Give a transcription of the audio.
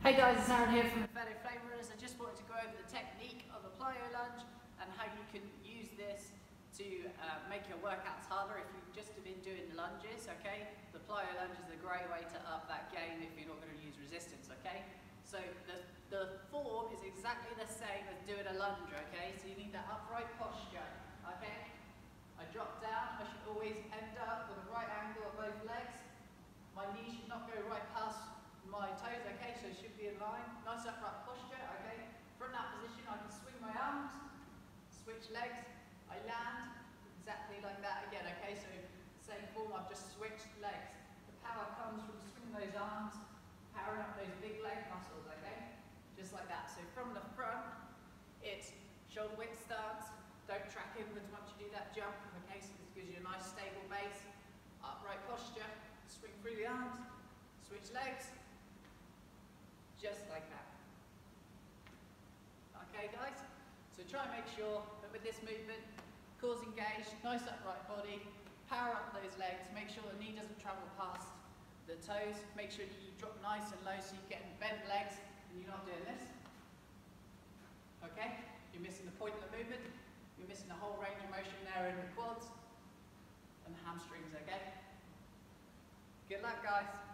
Hey guys, it's Aaron here from Inferno Flame Runners. I just wanted to go over the technique of a plyo lunge and how you can use this to make your workouts harder if you've just been doing the lunges, okay? The plyo lunge is the great way to up that gain if you're not going to use resistance, okay? So the form is exactly the same as doing a lunge, okay? So you need that upright posture, okay? I drop down, I should always end up with a right angle of both legs. My knee should not go right past my toes, okay, so it should be in line. Nice upright posture, okay. From that position, I can swing my arms, switch legs, I land exactly like that again, okay. So, same form, I've just switched legs. The power comes from swinging those arms, powering up those big leg muscles, okay. Just like that. So, from the front, it's shoulder width stance. Don't track inwards once you do that jump, okay. So, this gives you a nice stable base. Upright posture, swing through the arms, switch legs. Just like that. Okay guys, so try and make sure that with this movement, core's engaged, nice upright body, power up those legs, make sure the knee doesn't travel past the toes, make sure you drop nice and low so you're getting bent legs and you're not doing this. Okay, you're missing the point of the movement, you're missing the whole range of motion there in the quads and the hamstrings, okay? Good luck guys.